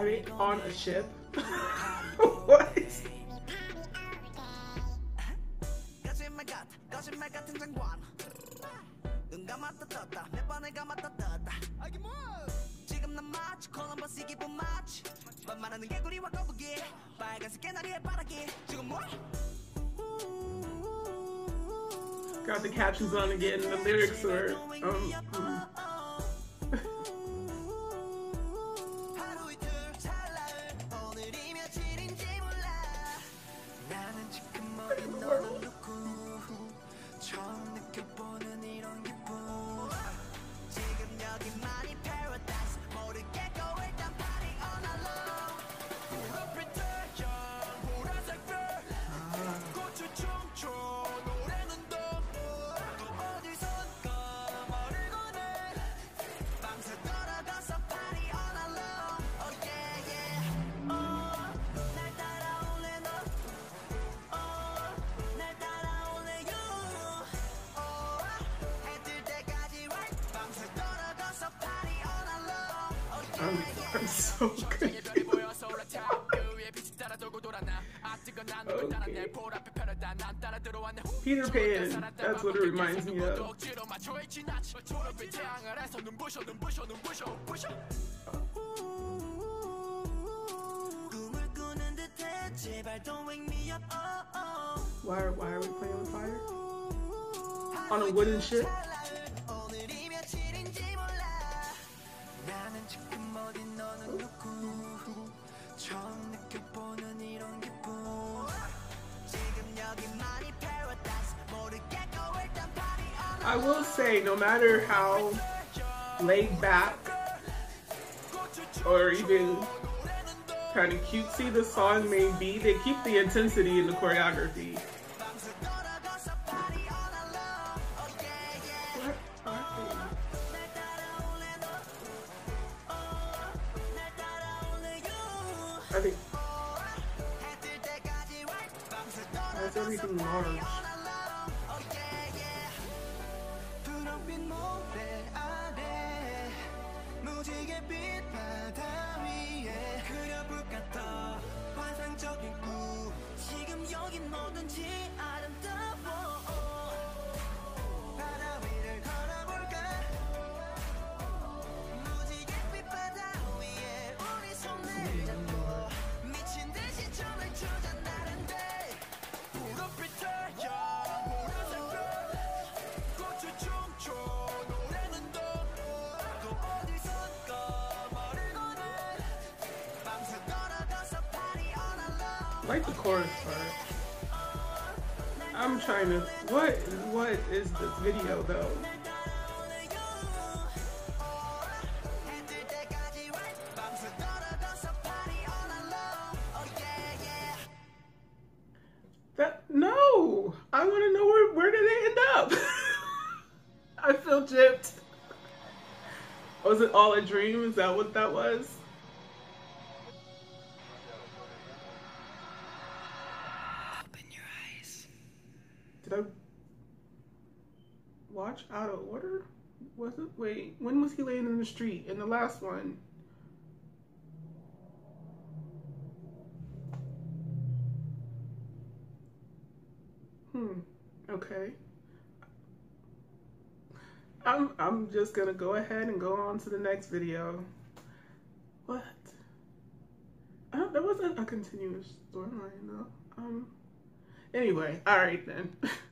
I mean, on a ship. What? Got the captions on again. The lyrics were. I'm so good. Okay. Peter Pan, that's what it reminds me of. Why are we playing with fire? On a wooden ship? I will say, no matter how laid back or even kind of cutesy the song may be, they keep the intensity in the choreography. Why is everything large? I like the chorus part. I'm trying to. What is this video though? That no! I want to know where did it end up? I feel gypped. Was it all a dream? Is that what that was? Did I watch out of order? Was it? Wait, when was he laying in the street? In the last one. Okay. I'm just gonna go ahead and go on to the next video. What? There wasn't a continuous storyline though. Anyway, all right then.